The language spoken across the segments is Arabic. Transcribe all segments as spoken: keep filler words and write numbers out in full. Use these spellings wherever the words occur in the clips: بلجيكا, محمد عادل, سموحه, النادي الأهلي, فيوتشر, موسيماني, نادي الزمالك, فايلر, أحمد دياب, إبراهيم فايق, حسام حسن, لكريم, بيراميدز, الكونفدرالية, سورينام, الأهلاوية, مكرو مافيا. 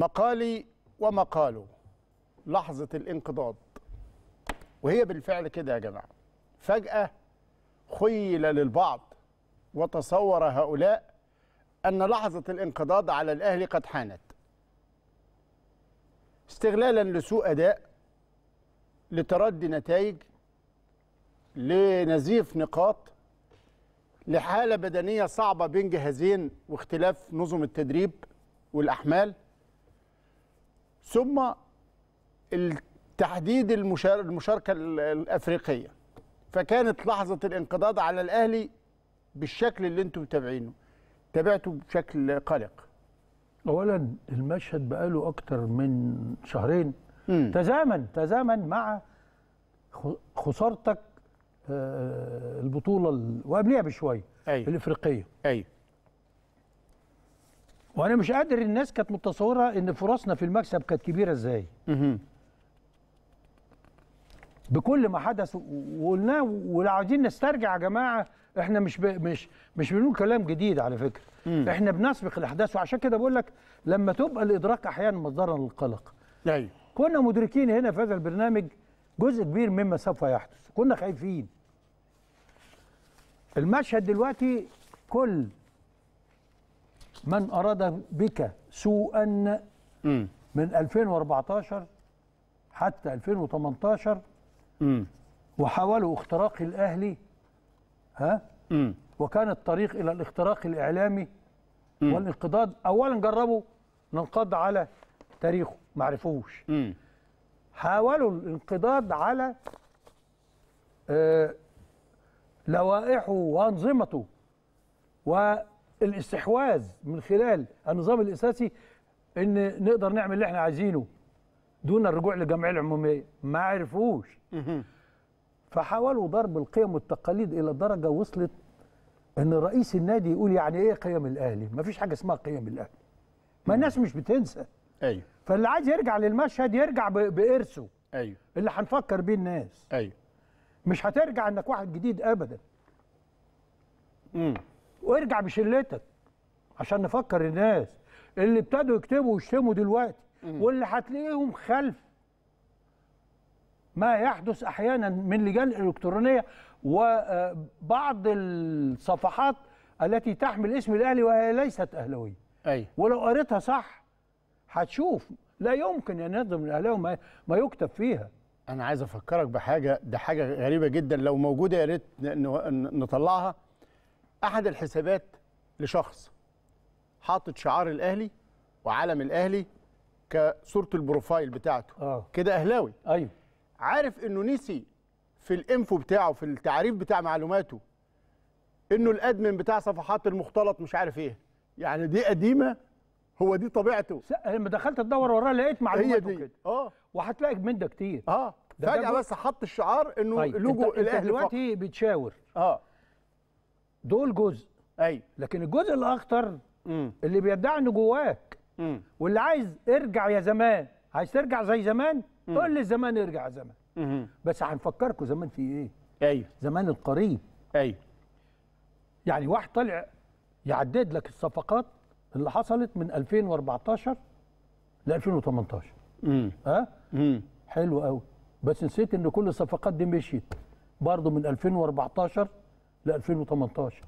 مقالي ومقاله لحظة الانقضاض، وهي بالفعل كده يا جماعة. فجأة خيل للبعض وتصور هؤلاء أن لحظة الانقضاض على الأهلي قد حانت، استغلالا لسوء أداء، لتردي نتائج، لنزيف نقاط، لحالة بدنية صعبة بين جهازين واختلاف نظم التدريب والأحمال، ثم تحديد المشاركة الأفريقية. فكانت لحظة الانقضاض على الأهلي بالشكل اللي انتم متابعينه، تابعته بشكل قلق. أولا المشهد بقاله أكتر من شهرين مم. تزامن تزامن مع خسارتك البطولة وقبلها بشوية أيوه. الإفريقية أيوه. وأنا مش قادر، الناس كانت متصورة إن فرصنا في المكسب كانت كبيرة إزاي بكل ما حدث، وقلناه ولا عايزين نسترجع يا جماعة. إحنا مش ب... مش مش بنقول كلام جديد على فكرة، مم. إحنا بنسبق الأحداث، وعشان كده بقول لك لما تبقى الإدراك أحيانا مصدرا للقلق. أيوه. كنا مدركين هنا في هذا البرنامج جزء كبير مما سوف يحدث، كنا خايفين. المشهد دلوقتي كل من أراد بك سوءا من ألفين وأربعتاشر حتى ألفين وتمنتاشر وحاولوا اختراق الأهلي، ها وكان الطريق إلى الاختراق الإعلامي والانقضاض. أولا جربوا ننقض على تاريخه، ما عرفوش. حاولوا الانقضاض على لوائحه وأنظمته والاستحواذ من خلال النظام الأساسي إن نقدر نعمل اللي إحنا عايزينه دون الرجوع للجمعية العمومية، ما عرفوش. فحاولوا ضرب القيم والتقاليد إلى درجة وصلت إن رئيس النادي يقول يعني إيه قيم الأهلي؟ ما فيش حاجة اسمها قيم الأهلي، ما الناس مش بتنسى. أيوه. فاللي عايز يرجع للمشهد يرجع بإرثه. أيوه. اللي هنفكر بيه الناس. أيوه. مش هترجع إنك واحد جديد أبدا. امم وارجع بشلتك عشان نفكر الناس اللي ابتدوا يكتبوا ويشتموا دلوقتي، مم. واللي هتلاقيهم خلف ما يحدث أحيانا من لجان الإلكترونية وبعض الصفحات التي تحمل اسم الأهلي وهي ليست أهلاوية. أيوه. ولو قريتها صح هتشوف لا يمكن أن ينظم الأهلاوي ما يكتب فيها. أنا عايز أفكرك بحاجة، ده حاجة غريبة جدا، لو موجودة يا ريت نطلعها. أحد الحسابات لشخص حاطط شعار الأهلي وعلم الأهلي كصورة البروفايل بتاعته آه. كده أهلاوي. أيوه. عارف إنه نسي في الإنفو بتاعه، في التعريف بتاع معلوماته، إنه الأدمن بتاع صفحات المختلط مش عارف إيه، يعني دي قديمة، هو دي طبيعته. لما دخلت تدور وراه لقيت معلوماته كده اه وهتلاقي من ده كتير اه فجأة بس حط الشعار إنه أيوه. لوجو الأهلي دلوقتي بتشاور اه دول جزء ايوه، لكن الجزء الاخطر اللي بيدعي انه جواك مم. واللي عايز ارجع يا زمان، عايز ترجع زي زمان مم. قول للزمان ارجع يا زمان مم. بس هنفكركم زمان في ايه؟ ايوه زمان القريب. ايوه يعني واحد طلع يعدد لك الصفقات اللي حصلت من ألفين وأربعتاشر ل ألفين وتمنتاشر امم ها امم حلو قوي، بس نسيت ان كل الصفقات دي مشيت برضه من ألفين وأربعتاشر ل ألفين وتمنتاشر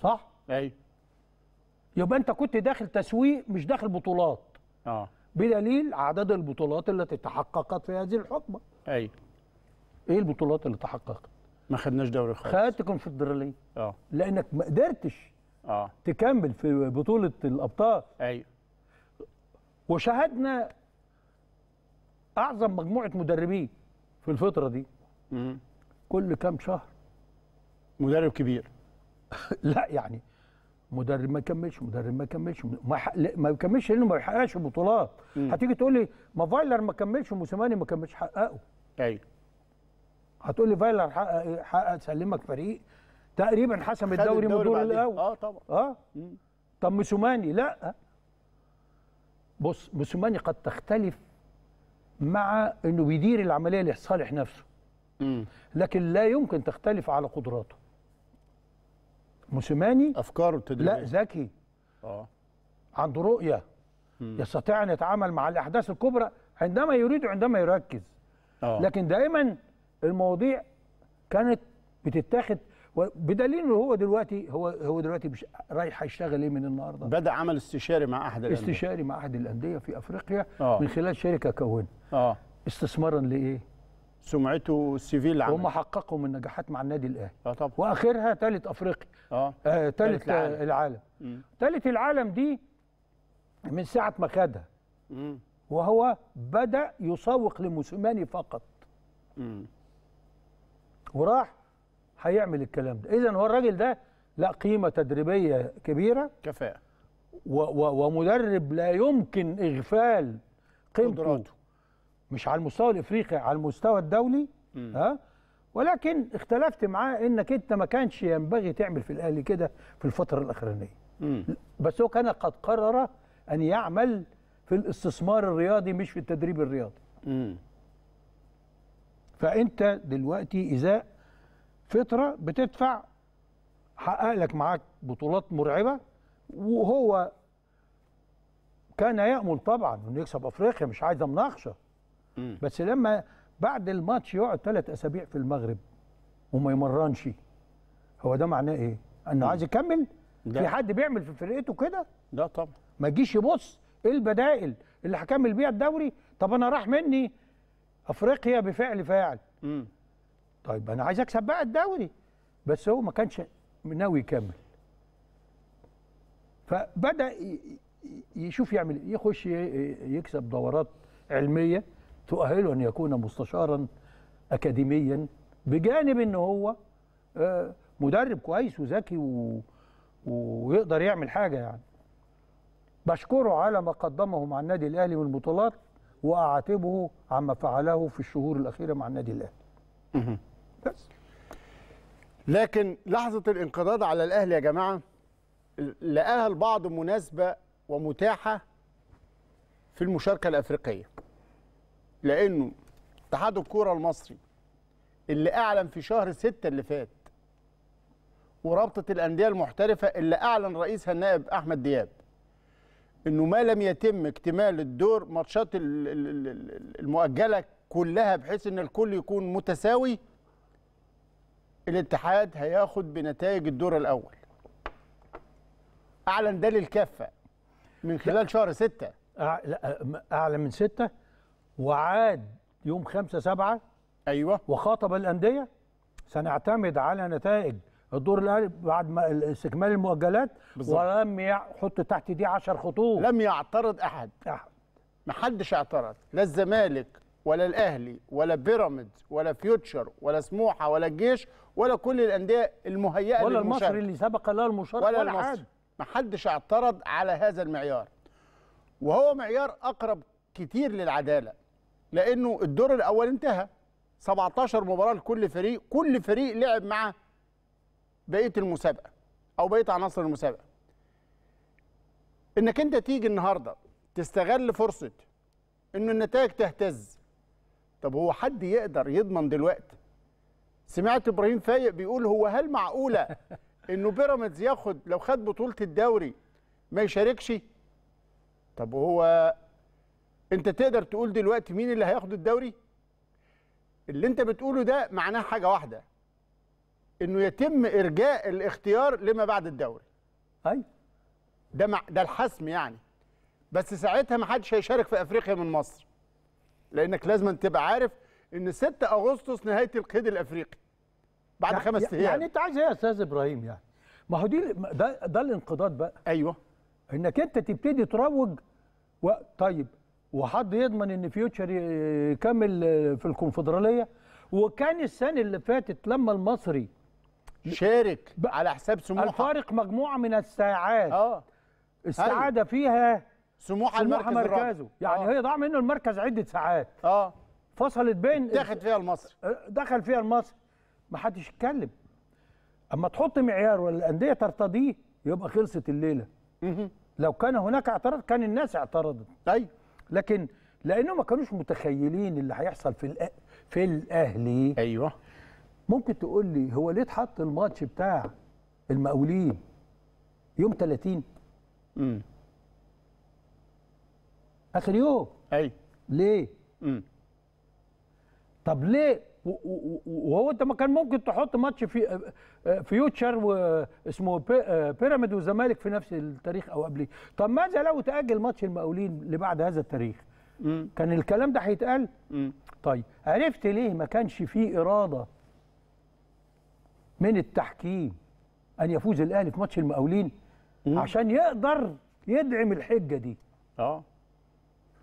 صح؟ ايوه يبقى انت كنت داخل تسويق مش داخل بطولات اه بدليل عدد البطولات التي تحققت في هذه الحقبه. ايوه ايه البطولات اللي تحققت؟ ما خدناش دوري خالص، خدت الكونفدرالية اه لانك ما قدرتش اه تكمل في بطوله الابطال. ايوه وشاهدنا اعظم مجموعه مدربين في الفتره دي امم كل كام شهر مدرب كبير لا يعني مدرب ما يكملش، مدرب ما يكملش، ما يحق... ما يكملش لانه ما بيحققش بطولات. هتيجي تقول لي ما فايلر ما كملش وموسيماني ما كملش، حققوا. ايوه هتقول لي فايلر حقق حقق سلمك فريق تقريبا حسم الدوري من الدور الاول اه طبعا اه مم. طب موسيماني لا، بص موسيماني قد تختلف مع انه بيدير العمليه لصالح نفسه مم. لكن لا يمكن تختلف على قدراته. موسيماني افكاره التدريبيه لا ذكي اه عنده رؤيه يستطيع ان يتعامل مع الاحداث الكبرى عندما يريد وعندما يركز. أوه. لكن دائما المواضيع كانت بتتاخد بدليل انه هو دلوقتي هو هو دلوقتي رايح هيشتغل ايه من النهارده؟ بدا عمل استشاري مع احد الانديه استشاري مع احد الانديه في افريقيا. أوه. من خلال شركه كونها. اه استثمارا لايه؟ سمعته السيفيل العام هم حققوا من نجاحات مع النادي الاهلي. اه طبعا. واخرها ثالث افريقيا. اه ثالث آه العالم. ثالث العالم دي من ساعه ما خدها وهو بدا يسوق لموسيماني فقط. امم وراح هيعمل الكلام ده. اذا هو الراجل ده لا قيمه تدريبيه كبيره، كفاءه، ومدرب لا يمكن اغفال قيمته قدراته. مش على المستوى الافريقي، على المستوى الدولي. مم. ها ولكن اختلفت معاه انك انت ما كانش ينبغي تعمل في الاهلي كده في الفتره الاخرانيه. مم. بس هو كان قد قرر ان يعمل في الاستثمار الرياضي مش في التدريب الرياضي. مم. فانت دلوقتي اذا فتره بتدفع حقق لك معاك بطولات مرعبه، وهو كان يأمل طبعا انه يكسب افريقيا، مش عايز مناقشه، بس لما بعد الماتش يقعد ثلاث اسابيع في المغرب وما يمرنش، هو ده معناه ايه؟ انه عايز يكمل؟ في حد بيعمل في فرقته كده؟ لا طبعا. ما يجيش يبص ايه البدائل اللي هكمل بيها الدوري؟ طب انا راح مني افريقيا بفعل فاعل. امم طيب انا عايز اكسب بقى الدوري، بس هو ما كانش ناوي يكمل. فبدا يشوف يعمل، يخش يكسب دورات علميه تؤهله ان يكون مستشارا اكاديميا، بجانب ان هو مدرب كويس وذكي و... ويقدر يعمل حاجه. يعني بشكره على ما قدمه مع النادي الاهلي من البطولات، واعاتبه عما فعله في الشهور الاخيره مع النادي الاهلي. بس لكن لحظه الانقضاض على الاهلي يا جماعه لقاها البعض مناسبه ومتاحه في المشاركه الافريقيه، لانه اتحاد الكوره المصري اللي اعلن في شهر ستة اللي فات، ورابطه الانديه المحترفه اللي اعلن رئيسها النائب احمد دياب انه ما لم يتم اكتمال الدور ماتشات المؤجله كلها بحيث ان الكل يكون متساوي، الاتحاد هياخد بنتائج الدور الاول. اعلن ده للكافه من خلال شهر ستة، اعلن من ستة وعاد يوم خمسة سبعة. ايوه. وخاطب الانديه سنعتمد على نتائج الدور الاهلي بعد ما استكمال المؤجلات، ولم يحط تحت دي عشر خطوط. لم يعترض احد احد ما حدش اعترض، لا الزمالك ولا الاهلي ولا بيراميدز ولا فيوتشر ولا سموحه ولا الجيش ولا كل الانديه المهيئه ولا للمشاركه، ولا المصري اللي سبق له المشاركه، ولا, ولا المصري. ما حدش اعترض على هذا المعيار، وهو معيار اقرب كتير للعداله، لانه الدور الاول انتهى، سبعتاشر مباراه لكل فريق، كل فريق لعب مع بقيه المسابقه او بقيه عناصر المسابقه. انك انت تيجي النهارده تستغل فرصه انه النتائج تهتز، طب هو حد يقدر يضمن دلوقتي؟ سمعت ابراهيم فايق بيقول هو هل معقوله انه بيراميدز ياخد لو خد بطوله الدوري ما يشاركش؟ طب هو انت تقدر تقول دلوقتي مين اللي هياخد الدوري؟ اللي انت بتقوله ده معناه حاجه واحده، انه يتم ارجاء الاختيار لما بعد الدوري. ايوه. ده مع ده الحسم يعني، بس ساعتها ما حدش هيشارك في افريقيا من مصر، لانك لازم تبقى عارف ان ستة اغسطس نهايه القيد الافريقي بعد يعني خمس ايام. يعني انت عايز ايه يا استاذ ابراهيم؟ يعني ما هو دي ده ده الانقضاض بقى. ايوه. انك انت تبتدي تروج و... طيب وحد يضمن ان فيوتشر يكمل في الكونفدراليه؟ وكان السنه اللي فاتت لما المصري شارك ب... على حساب سموحه، الفارق مجموعه من الساعات. اه السعاده فيها سموحه المركز مركزه، يعني أوه. هي ضاع منه المركز عده ساعات. اه فصلت بين دخل فيها المصري دخل فيها المصري ما حدش يتكلم. اما تحط معيار والانديه ترتضيه يبقى خلصت الليله. مه. لو كان هناك اعتراض كان الناس اعترضت. طيب لكن لانهم ما كانوش متخيلين اللي هيحصل في الأ... في الاهلي. ايوه. ممكن تقول لي هو ليه اتحط الماتش بتاع المقاولين يوم ثلاثين؟ امم اخر يوم. ايوه ليه؟ امم طب ليه؟ وهو انت ما كان ممكن تحط ماتش في فيوتشر واسمه بيراميد والزمالك في نفس التاريخ او قبليه. طب ماذا لو تاجل ماتش المقاولين لبعد هذا التاريخ؟ مم. كان الكلام ده هيتقال؟ طيب عرفت ليه ما كانش فيه اراده من التحكيم ان يفوز الاهلي في ماتش المقاولين؟ مم. عشان يقدر يدعم الحجه دي. اه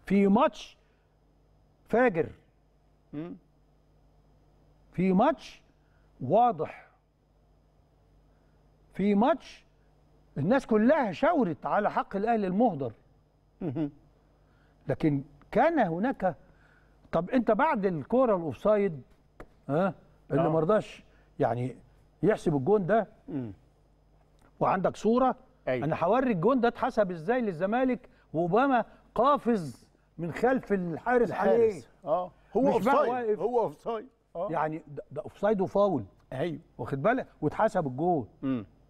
في ماتش فاجر. مم. في ماتش واضح، في ماتش الناس كلها شاورت على حق الاهلي المهدر، لكن كان هناك. طب انت بعد الكوره الاوفسايد ها اللي آه. ما رضاش يعني يحسب الجون ده، وعندك صوره أي. انا هوري الجون ده اتحسب ازاي للزمالك وأوباما قافز من خلف الحارس عليه. اه هو اوفسايد، هو اوفسايد يعني ده اوفسايد وفاول. ايوه واخد بالك، واتحسب الجول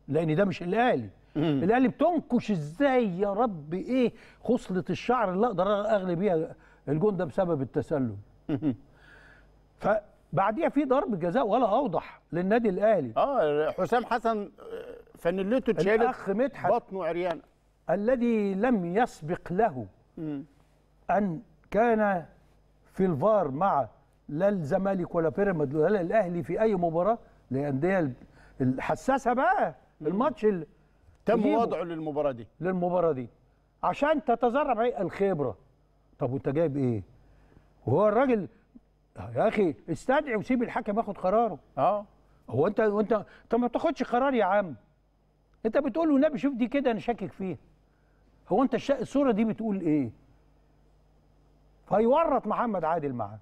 لان ده مش الاهلي. الاهلي بتنكش ازاي يا رب، ايه خصله الشعر اللي اقدر اغلي بيها الجون ده بسبب التسلل. فبعديها في ضرب جزاء ولا اوضح للنادي الاهلي. اه حسام حسن فنلته اتشالت، الاخ مدحت بطنه عريان الذي لم يسبق له ان كان في الفار مع لا الزمالك ولا بيراميد ولا الاهلي في اي مباراه، للانديه الحساسه بقى الماتش اللي تم وضعه للمباراه دي للمباراه دي عشان تتزرع ايه الخبره. طب وانت جايب ايه؟ وهو الراجل يا اخي استدعي وسيب الحكم ياخد قراره. اه هو انت وانت انت ما بتاخدش قرار يا عم، انت بتقول له والنبي شوف دي كده انا شاكك فيها. هو انت الش... الصوره دي بتقول ايه؟ فيورط محمد عادل معاه.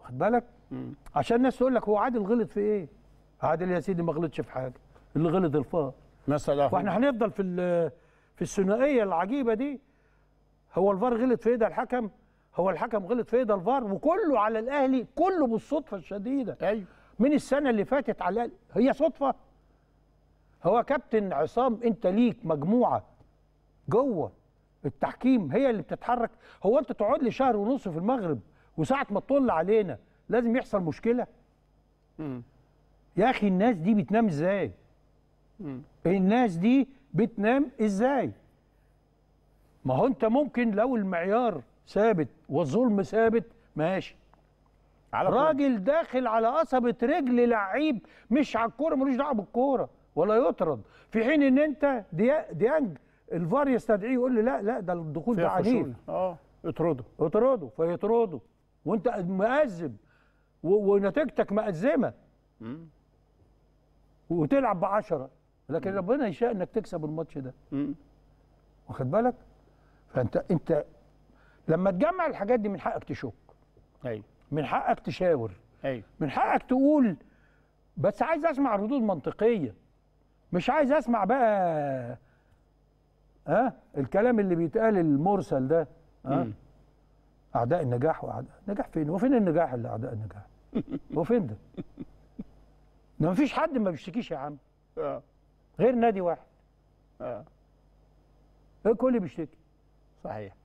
واخد بالك؟ مم. عشان الناس تقول لك هو عادل غلط في ايه؟ عادل يا سيدي ما غلطش في حاجه، اللي غلط الفار مثلا. واحنا هنفضل في في الثنائيه العجيبه دي، هو الفار غلط في ايد الحكم، هو الحكم غلط في ايد الفار، وكله على الاهلي، كله بالصدفه الشديده. ايوه من السنه اللي فاتت على الاهلي، هي صدفه؟ هو كابتن عصام انت ليك مجموعه جوه التحكيم هي اللي بتتحرك؟ هو انت تقعد لي شهر ونص في المغرب وساعة ما تطل علينا لازم يحصل مشكلة؟ مم. يا أخي الناس دي بتنام إزاي؟ مم. الناس دي بتنام إزاي؟ ما هو أنت ممكن لو المعيار ثابت والظلم ثابت ماشي، على راجل داخل على قصبة رجل لعيب مش على الكورة، ملوش دعوة بالكورة ولا يطرد، في حين إن أنت ديانج الفار يستدعيه يقول له لا لا ده الدخول ده عنيف. اه اطرده اطرده فيطرده وانت مأزم ونتيجتك مأزمه مم. وتلعب بعشرة، لكن مم. ربنا يشاء انك تكسب الماتش ده. مم. واخد بالك؟ فانت انت لما تجمع الحاجات دي من حقك تشك، ايوه من حقك تشاور، ايوه من حقك تقول بس عايز اسمع ردود منطقيه، مش عايز اسمع بقى ها أه؟ الكلام اللي بيتقال المرسل ده. أه؟ أعداء النجاح وأعداء النجاح. فين وفين النجاح اللي أعداء النجاح؟ وفين ده؟ ده مفيش حد ما بيشتكيش يا عم أه. غير نادي واحد أه. الكل بيشتكي صحيح.